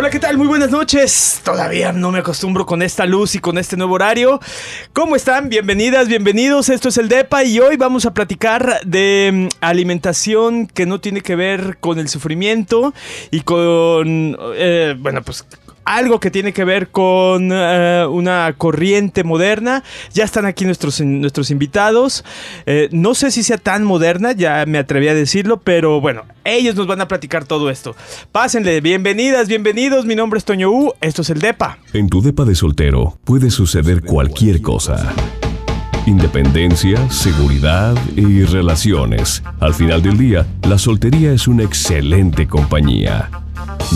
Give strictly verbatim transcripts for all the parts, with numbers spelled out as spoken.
Hola, ¿qué tal? Muy buenas noches. Todavía no me acostumbro con esta luz y con este nuevo horario. ¿Cómo están? Bienvenidas, bienvenidos. Esto es el Depa y hoy vamos a platicar de alimentación que no tiene que ver con el sufrimiento y con, eh, bueno, pues... algo que tiene que ver con uh, una corriente moderna. Ya están aquí nuestros, nuestros invitados. Eh, no sé si sea tan moderna, ya me atreví a decirlo, pero bueno, ellos nos van a platicar todo esto. Pásenle, bienvenidas, bienvenidos. Mi nombre es Toño U, esto es el Depa. En tu Depa de soltero puede suceder cualquier cosa. Independencia, seguridad y relaciones. Al final del día, la soltería es una excelente compañía.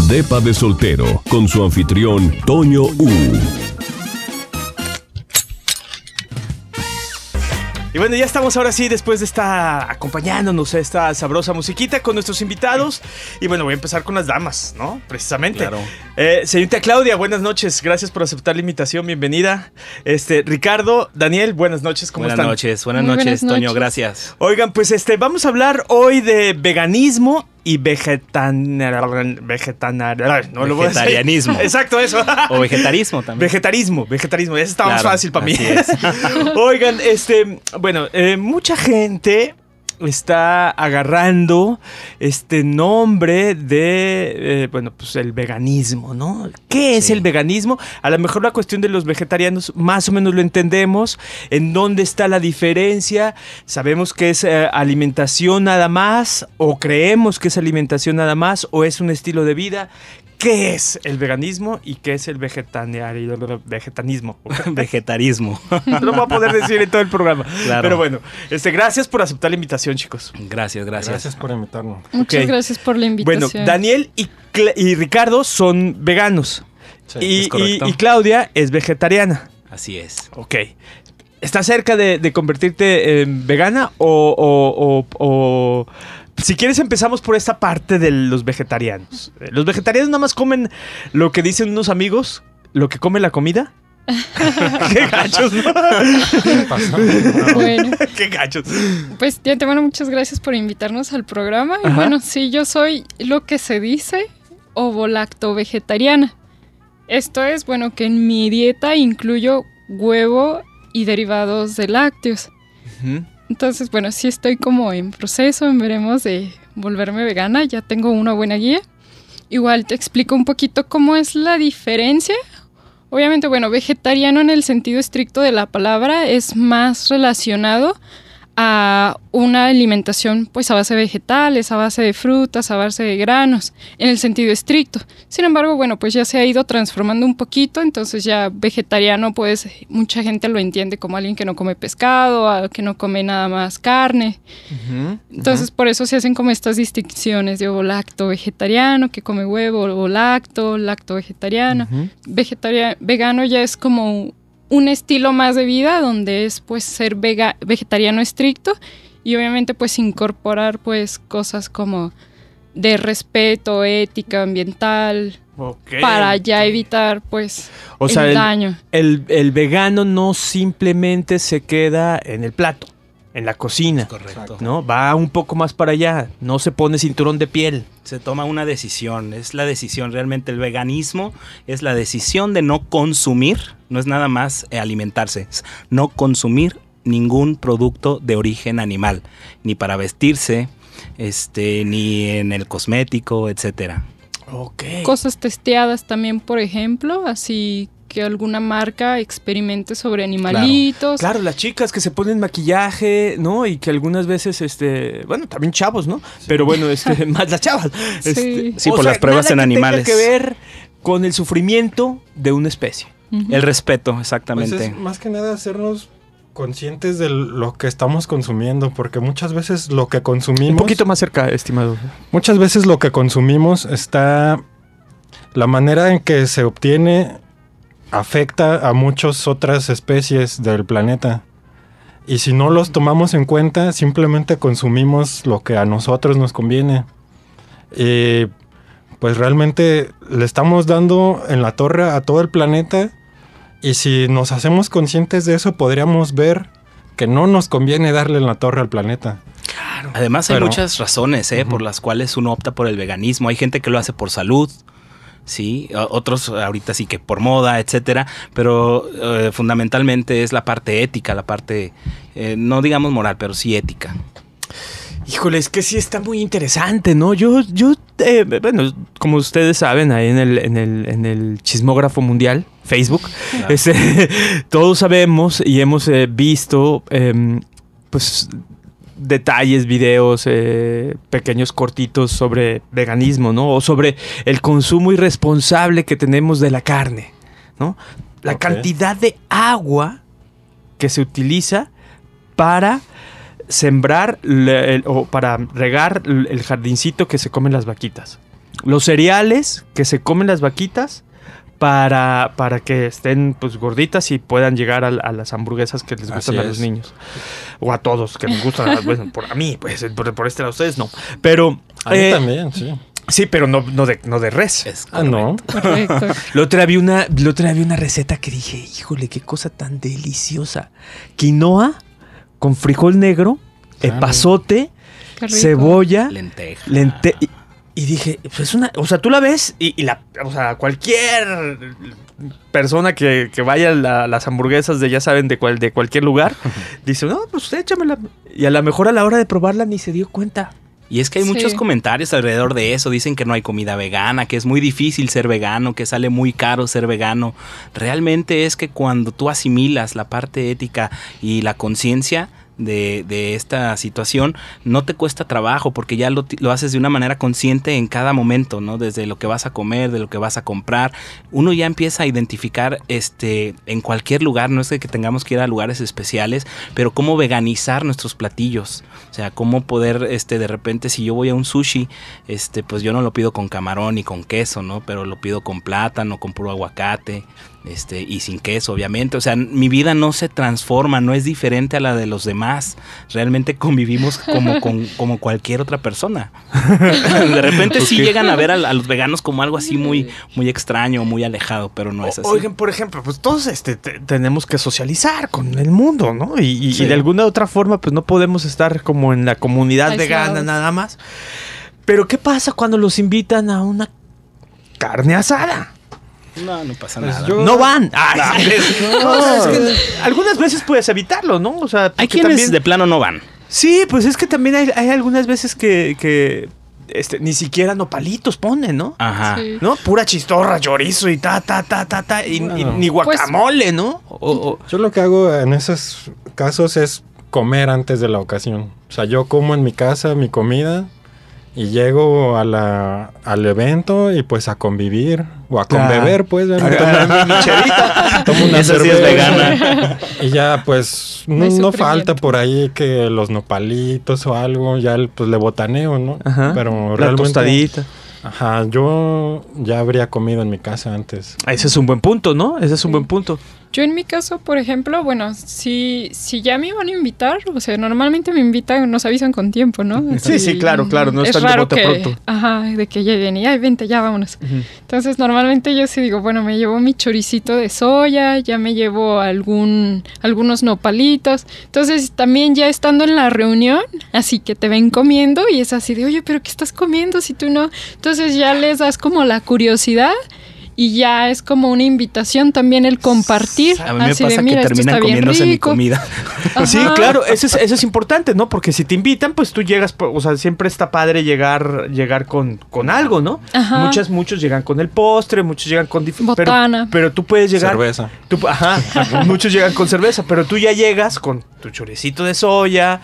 Depa de Soltero, con su anfitrión, Toño U. Y bueno, ya estamos ahora sí, después de esta, acompañándonos a esta sabrosa musiquita con nuestros invitados. Y bueno, voy a empezar con las damas, ¿no? Precisamente. Claro. Eh, señorita Claudia, buenas noches. Gracias por aceptar la invitación. Bienvenida. Este, Ricardo, Daniel, buenas noches. ¿Cómo buenas están? Noches, buenas noches, buenas noches, Toño. Gracias. Oigan, pues este, vamos a hablar hoy de veganismo y vegetan... vegetana, no lo voy a decir. Vegetarianismo. Exacto, eso. O vegetarismo también. Vegetarismo, vegetarismo. Eso está más claro, fácil para mí. Es. Oigan, este, bueno, eh, mucha gente está agarrando este nombre de, eh, bueno, pues el veganismo, ¿no? ¿Qué es sí. el veganismo? A lo mejor la cuestión de los vegetarianos más o menos lo entendemos. ¿En dónde está la diferencia? ¿Sabemos que es eh, alimentación nada más? ¿O creemos que es alimentación nada más? ¿O es un estilo de vida? ¿Qué es el veganismo y qué es el vegetanismo? Vegetarismo. No lo voy a poder decir en todo el programa. Claro. Pero bueno, este, gracias por aceptar la invitación, chicos. Gracias, gracias. Gracias por invitarnos. Muchas okay. gracias por la invitación. Bueno, Daniel y, y Ricardo son veganos. Sí, y, es correcto. Y, y Claudia es vegetariana. Así es. Ok. ¿Estás cerca de, de convertirte en vegana o... o, o, o si quieres empezamos por esta parte de los vegetarianos? Los vegetarianos nada más comen lo que dicen unos amigos, lo que come la comida. Qué gachos, ¿no? ¿Qué pasó? No. Bueno, qué gachos. Pues ya te mando muchas gracias por invitarnos al programa. Y ajá. Bueno, sí, yo soy lo que se dice ovo-lacto vegetariana. Esto es, bueno, que en mi dieta incluyo huevo y derivados de lácteos. Uh-huh. Entonces, bueno, sí estoy como en proceso, veremos de volverme vegana, ya tengo una buena guía. Igual te explico un poquito cómo es la diferencia. Obviamente, bueno, vegetariano en el sentido estricto de la palabra es más relacionado a una alimentación pues a base de vegetales, a base de frutas, a base de granos, en el sentido estricto. Sin embargo, bueno, pues ya se ha ido transformando un poquito, entonces ya vegetariano pues mucha gente lo entiende como alguien que no come pescado, que no come nada más carne. Uh-huh, entonces uh-huh. por eso se hacen como estas distinciones de ovo-lacto vegetariano, que come huevo, ovo-lacto, lacto vegetariano. Uh-huh. Vegetaria- vegano ya es como un estilo más de vida donde es pues ser vega- vegetariano estricto y obviamente pues incorporar pues cosas como de respeto, ética, ambiental, okay. para ya evitar pues o el sea, daño. El, el, el vegano no simplemente se queda en el plato, en la cocina, correcto, ¿no? Va un poco más para allá, no se pone cinturón de piel. Se toma una decisión, es la decisión, realmente el veganismo es la decisión de no consumir, no es nada más alimentarse, es no consumir ningún producto de origen animal, ni para vestirse, este, ni en el cosmético, etcétera. Okay. Cosas testeadas también, por ejemplo, así que alguna marca experimente sobre animalitos. Claro, claro, las chicas que se ponen maquillaje, ¿no? Y que algunas veces, este, bueno, también chavos, ¿no? Sí. Pero bueno, este, más las chavas. Sí, este, sí por sea, las pruebas nada en que animales. Tiene que ver con el sufrimiento de una especie. Uh-huh. El respeto, exactamente. Pues es, más que nada hacernos conscientes de lo que estamos consumiendo, porque muchas veces lo que consumimos... Un poquito más cerca, estimado. Muchas veces lo que consumimos está... La manera en que se obtiene... afecta a muchas otras especies del planeta. Y si no los tomamos en cuenta, simplemente consumimos lo que a nosotros nos conviene. Y pues realmente le estamos dando en la torre a todo el planeta. Y si nos hacemos conscientes de eso, podríamos ver que no nos conviene darle en la torre al planeta. Claro. Además hay Pero, muchas razones, ¿eh? Uh-huh. por las cuales uno opta por el veganismo. Hay gente que lo hace por salud. sí, otros ahorita sí que por moda, etcétera, pero eh, fundamentalmente es la parte ética, la parte, eh, no digamos moral, pero sí ética. Híjole, es que sí está muy interesante, ¿no? Yo, yo eh, bueno, como ustedes saben, ahí en el, en el, en el chismógrafo mundial, Facebook, claro. este, todos sabemos y hemos eh, visto, eh, pues, detalles, videos, eh, pequeños cortitos sobre veganismo, ¿no? O sobre el consumo irresponsable que tenemos de la carne, ¿no? La okay. cantidad de agua que se utiliza para... sembrar le, el, o para regar el jardincito que se comen las vaquitas. Los cereales que se comen las vaquitas para, para que estén pues gorditas y puedan llegar a, a las hamburguesas que les gustan Así a los es. niños. O a todos que les gustan. Bueno, por a mí, pues, por, por este lado ustedes no. Pero... A eh, mí también, sí. Sí, pero no, no, de, no de res. Es ah, no. Correcto. La otra vi una, la otra vi una receta que dije, híjole, qué cosa tan deliciosa. Quinoa con frijol negro, claro. epazote, cebolla, lenteja. Lente y, y dije, pues es una, o sea, tú la ves y, y la, o sea, cualquier persona que, que vaya a la, las hamburguesas de ya saben de, cual, de cualquier lugar, dice, no, pues échamela. Y a lo mejor a la hora de probarla ni se dio cuenta. Y es que hay sí. muchos comentarios alrededor de eso. Dicen que no hay comida vegana, que es muy difícil ser vegano, que sale muy caro ser vegano. Realmente es que cuando tú asimilas la parte ética y la conciencia de, de esta situación, no te cuesta trabajo porque ya lo, lo haces de una manera consciente en cada momento, ¿no? Desde lo que vas a comer, de lo que vas a comprar. Uno ya empieza a identificar este, en cualquier lugar, no es que tengamos que ir a lugares especiales, pero cómo veganizar nuestros platillos. O sea, cómo poder, este, de repente, si yo voy a un sushi, este, pues yo no lo pido con camarón y con queso, ¿no? Pero lo pido con plátano, con puro aguacate. Este, y sin queso, obviamente. O sea, mi vida no se transforma, no es diferente a la de los demás. Realmente convivimos como, con, como cualquier otra persona. De repente sí llegan a ver a, a los veganos como algo así muy, muy extraño, muy alejado, pero no es así. Oigan, por ejemplo, pues todos este, te, tenemos que socializar con el mundo, ¿no? Y, y, sí. y de alguna otra forma, pues no podemos estar como en la comunidad Ay, vegana no. nada más. Pero ¿qué pasa cuando los invitan a una carne asada? No, no pasa pues nada. Yo... No van. Ay, no. No. Es que algunas veces puedes evitarlo, ¿no? O sea, hay quienes también... de plano no van. Sí, pues es que también hay, hay algunas veces que, que este, ni siquiera nopalitos ponen, ¿no? Ajá. Sí. ¿No? Pura chistorra, chorizo y ta, ta, ta, ta, ta. Y, bueno, y ni guacamole, pues, ¿no? O, o... Yo lo que hago en esos casos es comer antes de la ocasión. O sea, yo como en mi casa mi comida... Y llego a la, al evento y pues a convivir o a conbeber, pues. Tomo una cerveza. Tomo una cerveza. Sí es vegana. Y ya pues no, no falta por ahí que los nopalitos o algo, ya pues le botaneo, ¿no? Ajá, pero realmente... La tostadita. Ajá, yo ya habría comido en mi casa antes. Ese es un buen punto, ¿no? Ese es un sí. buen punto. Yo en mi caso, por ejemplo, bueno, si, si ya me iban a invitar, o sea, normalmente me invitan, nos avisan con tiempo, ¿no? Así, sí, sí, claro, claro, no es están raro de bote que, pronto. Ajá, de que lleguen y, ay, vente, ya, vámonos. Uh-huh. Entonces, normalmente yo sí digo, bueno, me llevo mi choricito de soya, ya me llevo algún algunos nopalitos. Entonces, también ya estando en la reunión, así que te ven comiendo y es así de, oye, ¿pero qué estás comiendo si tú no? Entonces, ya les das como la curiosidad. Y ya es como una invitación también el compartir. A mí me así pasa de, mira, que terminan comiéndose mi comida. Ajá. Sí, claro, eso es, eso es importante, ¿no? Porque si te invitan, pues tú llegas, o sea, siempre está padre llegar llegar con, con algo, ¿no? Ajá. Muchas, muchos llegan con el postre, muchos llegan con... Botana. Pero, pero tú puedes llegar... Cerveza. Tú, ajá, muchos llegan con cerveza, pero tú ya llegas con tu chorecito de soya,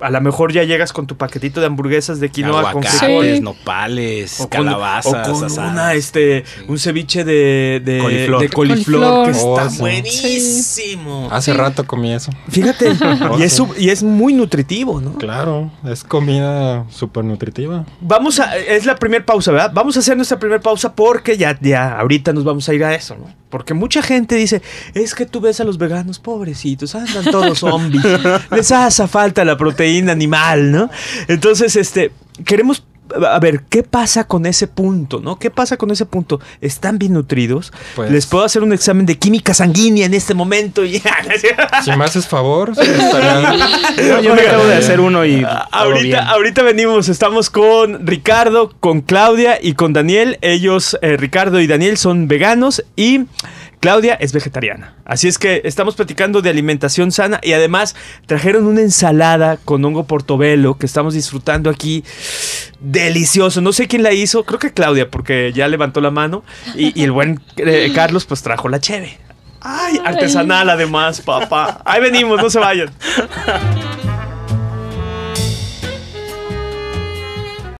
a lo mejor ya llegas con tu paquetito de hamburguesas de quinoa. Aguacates, con frijoles, sí. nopales, o con, calabazas. O con asadas. Una, este, sí. un ceviche De, de, coliflor. de coliflor, coliflor que está oh, sí. buenísimo. Hace sí. rato comí eso. Fíjate, y, es, y es muy nutritivo, ¿no? Claro, es comida súper nutritiva. Vamos a, es la primera pausa, ¿verdad? Vamos a hacer nuestra primera pausa porque ya, ya ahorita nos vamos a ir a eso, ¿no? Porque mucha gente dice, es que tú ves a los veganos, pobrecitos, andan todos zombies, les hace falta la proteína animal, ¿no? Entonces, este, queremos a ver, ¿qué pasa con ese punto? ¿No? ¿Qué pasa con ese punto? ¿Están bien nutridos? Pues, ¿les puedo hacer un examen de química sanguínea en este momento? Y... si me haces favor. No, yo me acabo de hacer uno y... Ahorita, ahorita venimos, estamos con Ricardo, con Claudia y con Daniel. Ellos, eh, Ricardo y Daniel, son veganos y... Claudia es vegetariana, así es que estamos platicando de alimentación sana y además trajeron una ensalada con hongo portobelo que estamos disfrutando aquí, delicioso, no sé quién la hizo, creo que Claudia porque ya levantó la mano y, y el buen eh, Carlos pues trajo la cheve, ay, artesanal además, papá, ahí venimos, no se vayan.